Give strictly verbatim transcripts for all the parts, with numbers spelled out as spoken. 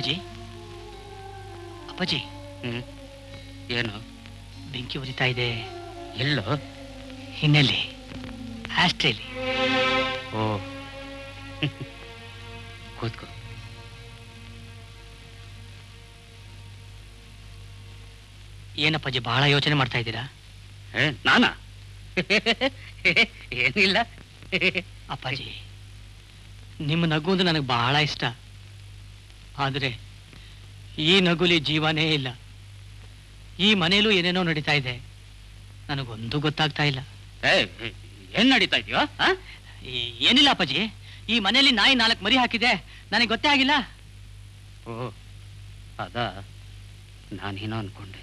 ಅಪ್ಪಾಜಿ ಅಪ್ಪಾಜಿ ಹ್ಮ್ ಏನು ಬೆಂಕಿ ಉರಿತಾ ಇದೆ ಎಲ್ಲೋ ಹಿನ್ನೆಲೆ ಆಸ್ಟ್ರೇಲಿ ಓ ಕೂತ್ಕೋ ಏನಪ್ಪಾಜಿ ಬಹಳ ಯೋಚನೆ ಮಾಡ್ತಾ ಇದ್ದೀರಾ ನಾನಾ ಏನಿಲ್ಲ ಅಪ್ಪಾಜಿ ನಿಮ್ಮ ನಗು ಅಂದ್ರೆ ನನಗೆ ಬಹಳ ಇಷ್ಟ ಆದರೆ ಈ ನಗುಲಿ ಜೀವನೇ ಇಲ್ಲ ಈ ಮನೆಯಲ್ಲೂ ಏನೇನೋ ನಡೀತಾ ಇದೆ ನನಗೊಂದು ಗೊತ್ತಾಗ್ತಾ ಇಲ್ಲ ಏನ್ ನಡೀತಾ ಇದೆಯೋ ಏನಿಲ್ಲ ಅಪ್ಪಾಜಿ ಈ ಮನೆಯಲ್ಲಿ ನಾಯಿ ನಾಲ್ಕು ಮರಿ ಹಾಕಿದೆ ನನಗೆ ಗೊತ್ತೇ ಆಗಿಲ್ಲ ಓ ಅದ ನಾನೇನೋ ಅನ್ಕೊಂಡೆ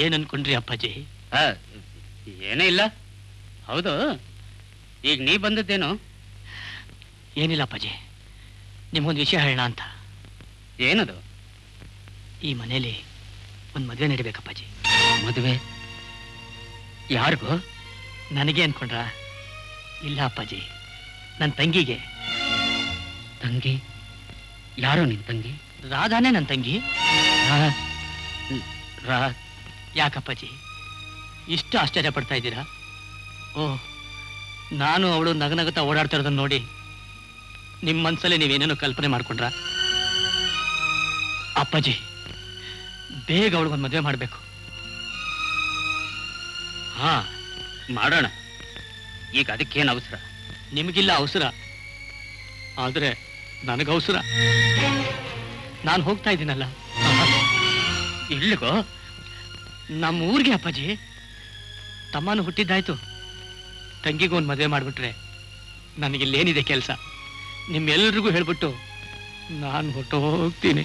ಏನ್ ಅನ್ಕೊಂಡ್ರಿ ಅಪ್ಪಾಜಿ ಏನೇ ಇಲ್ಲ ಹೌದು ಈಗ ನೀ ಬಂದದ್ದೇನು ಏನಿಲ್ಲ ಅಪ್ಪಾಜಿ ನಿಮ್ಗೊಂದು ವಿಷಯ ಹೇಳೋಣ ಅಂತ ಏನದು ಈ ಮನೆಯಲ್ಲಿ ಒಂದು ಮದುವೆ ನಡಿಬೇಕಪ್ಪಾಜಿ ಮದುವೆ ಯಾರಿಗೂ ನನಗೆ ಅನ್ಕೊಂಡ್ರ ಇಲ್ಲ ಅಪ್ಪಾಜಿ ನನ್ನ ತಂಗಿಗೆ ತಂಗಿ ಯಾರು ನಿನ್ ತಂಗಿ ರಾಧಾನೇ ನನ್ನ ತಂಗಿ ಯಾಕಪ್ಪಾಜಿ ಇಷ್ಟು ಆಶ್ಚರ್ಯ ಪಡ್ತಾ ಇದ್ದೀರಾ ಓಹ್ ನಾನು ಅವಳು ನಗನಗತ ಓಡಾಡ್ತಾ ಇರೋದನ್ನ ನೋಡಿ ನಿಮ್ಮ ಮನಸ್ಸಲ್ಲಿ ನೀವೇನೇನೋ ಕಲ್ಪನೆ ಮಾಡ್ಕೊಂಡ್ರ ಅಪ್ಪಾಜಿ ಬೇಗ ಅವಳಿಗೊಂದು ಮದುವೆ ಮಾಡಬೇಕು ಹಾ ಮಾಡೋಣ ಈಗ ಅದಕ್ಕೇನು ಅವಸರ ನಿಮಗಿಲ್ಲ ಅವಸರ ಆದರೆ ನನಗೆ ಅವಸರ ನಾನು ಹೋಗ್ತಾ ಇದ್ದೀನಲ್ಲ ಎಲ್ಲಿಗೋ ನಮ್ಮ ಊರಿಗೆ ಅಪ್ಪಾಜಿ ತಮ್ಮನು ಹುಟ್ಟಿದ್ದಾಯ್ತು ತಂಗಿಗೂ ಒಂದು ಮದುವೆ ಮಾಡಿಬಿಟ್ರೆ ನನಗಿಲ್ಲೇನಿದೆ ಕೆಲಸ ನಿಮ್ಮೆಲ್ರಿಗೂ ಹೇಳ್ಬಿಟ್ಟು ನಾನು ಹೊಟ್ಟು ಹೋಗ್ತೀನಿ